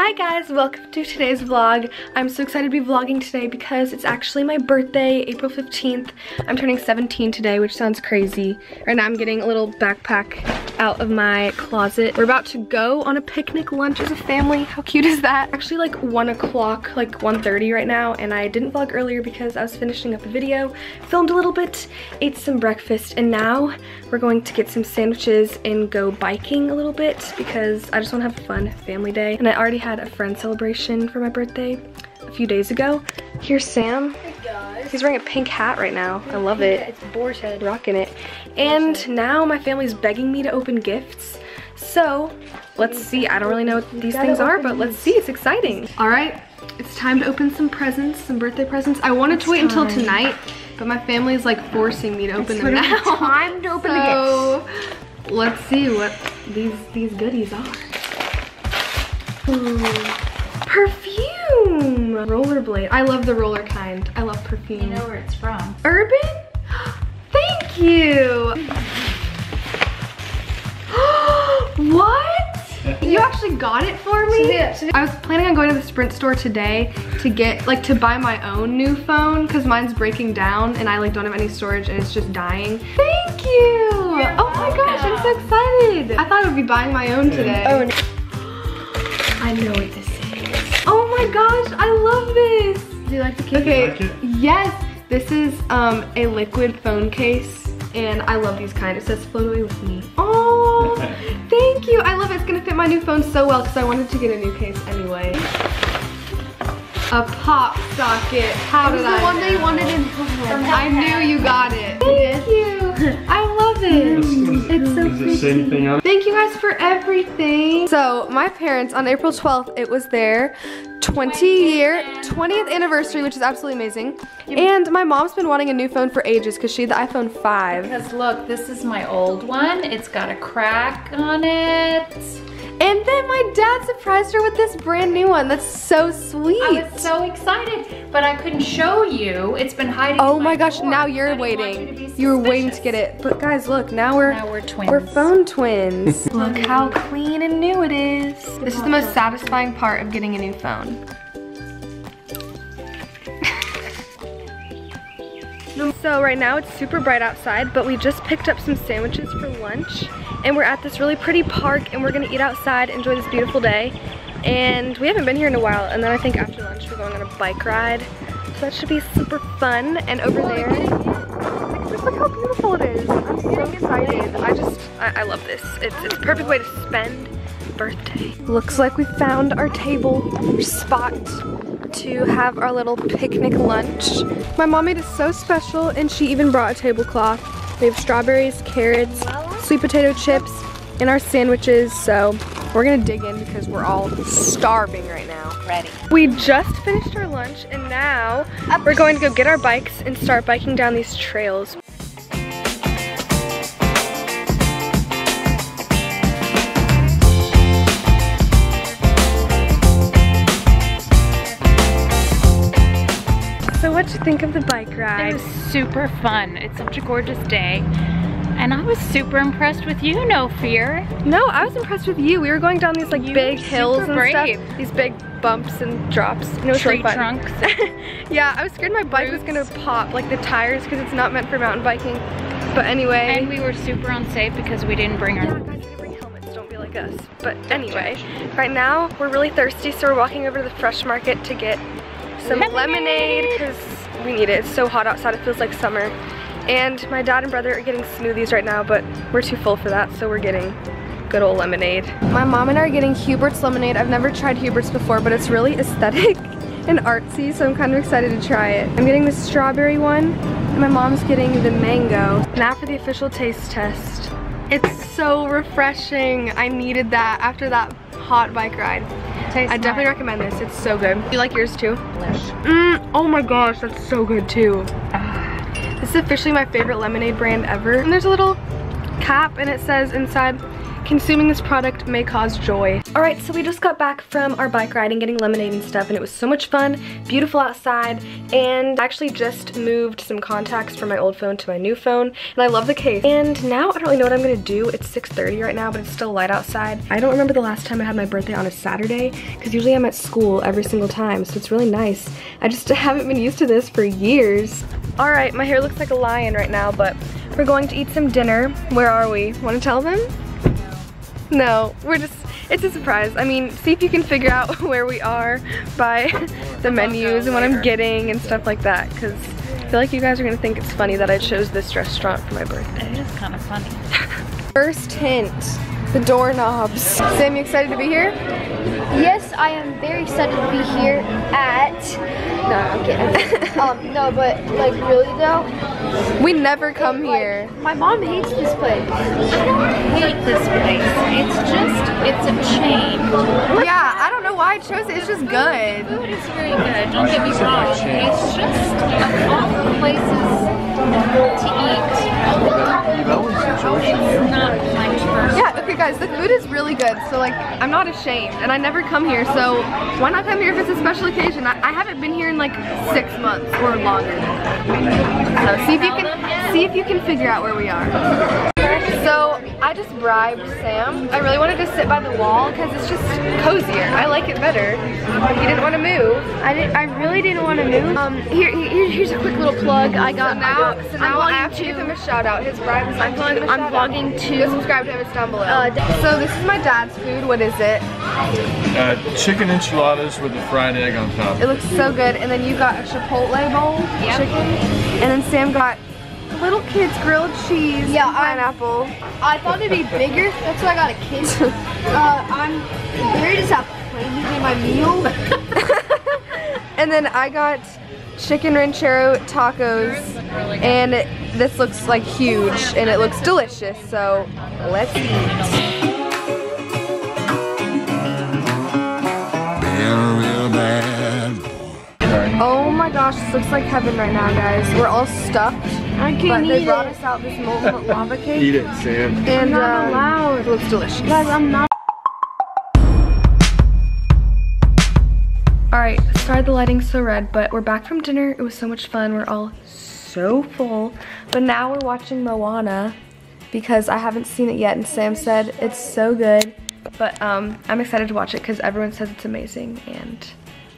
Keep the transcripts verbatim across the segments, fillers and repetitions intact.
Hi guys, welcome to today's vlog. I'm so excited to be vlogging today because it's actually my birthday, April fifteenth. I'm turning seventeen today, which sounds crazy. Right now I'm getting a little backpack out of my closet. We're about to go on a picnic lunch as a family. How cute is that? Actually like one o'clock, like one thirty right now, and I didn't vlog earlier because I was finishing up a video, filmed a little bit, ate some breakfast, and now we're going to get some sandwiches and go biking a little bit because I just want to have a fun family day. And I already had a friend celebration for my birthday a few days ago. Here's Sam. Hey guys. He's wearing a pink hat right now. I love it. It's boar's head. Rocking it. And now my family's begging me to open gifts. So let's see. I don't really know what these things are, but let's see. It's exciting. All right. It's time to open some presents, some birthday presents. I wanted to wait until tonight, but my family's like forcing me to open them now. It's time to open the gifts. So let's see what these, these goodies are. Ooh. Perfume! Rollerblade. I love the roller kind. I love perfume. You know where it's from. Urban? Thank you! What? You actually got it for me? I was planning on going to the Sprint store today to get, like, to buy my own new phone because mine's breaking down and I, like, don't have any storage and it's just dying. Thank you! Oh my gosh, I'm so excited! I thought I would be buying my own today. Oh, no. I know what this is. Oh my gosh, I love this. Do you like the case? Okay, like it? Yes. This is um, a liquid phone case, and I love these kind. It says float away with me. Oh, thank you. I love it. It's gonna fit my new phone so well because I wanted to get a new case anyway. A pop socket. How did I? It was the one that you wanted in Home. I knew you got it. Thank you. I love it. It's so pretty. Does it say anything on it? Thank you guys for everything. So my parents, on April twelfth, it was their twentieth year, twentieth anniversary, which is absolutely amazing. And my mom's been wanting a new phone for ages because she had the iPhone five. Because look, this is my old one. It's got a crack on it. And then my dad surprised her with this brand new one. That's so sweet. I was so excited, but I couldn't show you. It's been hiding. Oh my gosh, now you're waiting. You were waiting to get it. But guys, look, now we're now we're twins. We're phone twins. Look how clean and new it is. This is the most satisfying part of getting a new phone. So right now it's super bright outside, but we just picked up some sandwiches for lunch and we're at this really pretty park and we're gonna eat outside, enjoy this beautiful day. And we haven't been here in a while, and then I think after lunch we're going on a bike ride. So that should be super fun. And over there, just look how beautiful it is. I'm so excited. I just, I, I love this. It's, it's a perfect way to spend birthday. Looks like we found our table, our spot to have our little picnic lunch. My mom made it so special, and she even brought a tablecloth. We have strawberries, carrots, sweet potato chips, and our sandwiches, so we're gonna dig in because we're all starving right now. Ready. We just finished our lunch, and now we're going to go get our bikes and start biking down these trails. So what'd you think of the bike ride? It was super fun. It's such a gorgeous day. And I was super impressed with you, No Fear. No, I was impressed with you. We were going down these like you big hills and brave. stuff. These big bumps and drops. No Tree fun. trunks. Yeah, I was scared my bike Roots. was gonna pop, like the tires, because it's not meant for mountain biking. But anyway. And we were super unsafe because we didn't bring our us. But anyway, right now we're really thirsty, so we're walking over to the fresh market to get some lemonade because we need it. It's so hot outside, it feels like summer. And my dad and brother are getting smoothies right now, but we're too full for that, so we're getting good old lemonade. My mom and I are getting Hubert's lemonade. I've never tried Hubert's before, but it's really aesthetic and artsy, so I'm kind of excited to try it. I'm getting the strawberry one, and my mom's getting the mango. Now for the official taste test. It's so refreshing. I needed that after that hot bike ride. Tastes I definitely nice. recommend this. It's so good. You like yours too? Mm, oh my gosh, that's so good too. This is officially my favorite lemonade brand ever. And there's a little cap and it says inside, Consuming this product may cause joy. All right, so we just got back from our bike ride and getting lemonade and stuff, and it was so much fun, beautiful outside, and I actually just moved some contacts from my old phone to my new phone, and I love the case. And now I don't really know what I'm gonna do. It's six thirty right now, but it's still light outside. I don't remember the last time I had my birthday on a Saturday, because usually I'm at school every single time, so it's really nice. I just haven't been used to this for years. All right, my hair looks like a lion right now, but we're going to eat some dinner. Where are we? Wanna tell them? No, we're just, it's a surprise. I mean, see if you can figure out where we are by the menus and what I'm getting and stuff like that, because I feel like you guys are going to think it's funny that I chose this restaurant for my birthday. It is kind of funny. First hint, the doorknobs. Sam, you excited to be here? Yes, I am very excited to be here at... No, I'm kidding. um, no, but like really though? We never come it, here. Like, my mom hates this place. I don't hate this place. It's just, it's a chain. Yeah, I don't know why I chose it. It's just food, good. The food is very good. Don't get me wrong. It's just of all the places to eat. That was a situation. It's not my first. Yeah. Okay guys, the food is really good, so like I'm not ashamed, and I never come here, so why not come here if it's a special occasion? I, I haven't been here in like six months or longer. So see if you can see if you can figure out where we are. So I just bribed Sam. I really wanted to sit by the wall because it's just cozier. I like it better. He didn't want to move. I didn't. I really didn't want to move. Um, here, here, here's a quick little plug. I got so now. I got, so now I'll have to give him a shout out. His bribe. I'm vlogging. I'm vlogging too. Go subscribe to him. It's down below. Uh, so this is my dad's food. What is it? Uh, chicken enchiladas with a fried egg on top. It looks so good. And then you got a chipotle bowl. Yep. Chicken. And then Sam got little kids grilled cheese, yeah, and pineapple. I, I thought it'd be bigger, that's why I got a kid. uh, I'm very disappointed in my meal. And then I got chicken ranchero tacos, and it, this looks like huge, and it looks delicious, so let's eat. Oh my gosh, this looks like heaven right now, guys. We're all stuffed. I can't eat it. But they brought us out this molten lava cake. Eat it, Sam. And um, not allowed. It looks delicious. Guys, I'm not. All right, sorry the lighting's so red, but we're back from dinner. It was so much fun. We're all so full, but now we're watching Moana because I haven't seen it yet, and Sam said it's so good. But um, I'm excited to watch it because everyone says it's amazing, and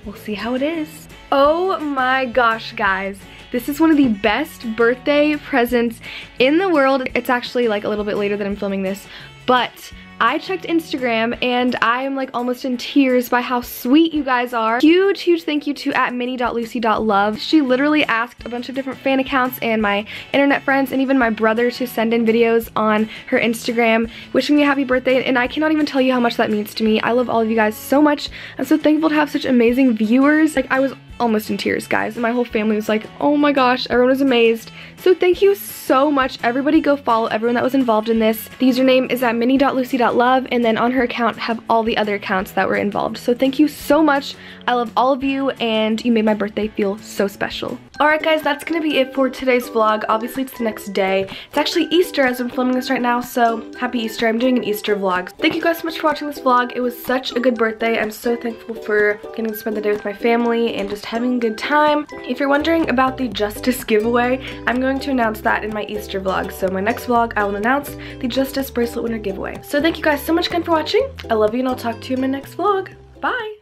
we'll see how it is. Oh my gosh, guys. This is one of the best birthday presents in the world. It's actually like a little bit later that I'm filming this, but I checked Instagram and I am like almost in tears by how sweet you guys are. Huge, huge thank you to at mini dot lucy dot love. She literally asked a bunch of different fan accounts and my internet friends and even my brother to send in videos on her Instagram wishing me a happy birthday, and I cannot even tell you how much that means to me. I love all of you guys so much. I'm so thankful to have such amazing viewers. Like I was almost in tears, guys, and my whole family was like, oh my gosh, everyone was amazed. So thank you so much. Everybody go follow everyone that was involved in this. The username is at mini dot lucy dot love, and then on her account have all the other accounts that were involved. So thank you so much. I love all of you, and you made my birthday feel so special. Alright guys, that's gonna be it for today's vlog. Obviously it's the next day. It's actually Easter as I'm filming this right now, so happy Easter. I'm doing an Easter vlog. Thank you guys so much for watching this vlog. It was such a good birthday. I'm so thankful for getting to spend the day with my family and just having a good time. If you're wondering about the Justice giveaway, I'm going to announce that in my Easter vlog. So my next vlog, I will announce the Justice bracelet winner giveaway. So thank you guys so much again for watching. I love you, and I'll talk to you in my next vlog. Bye!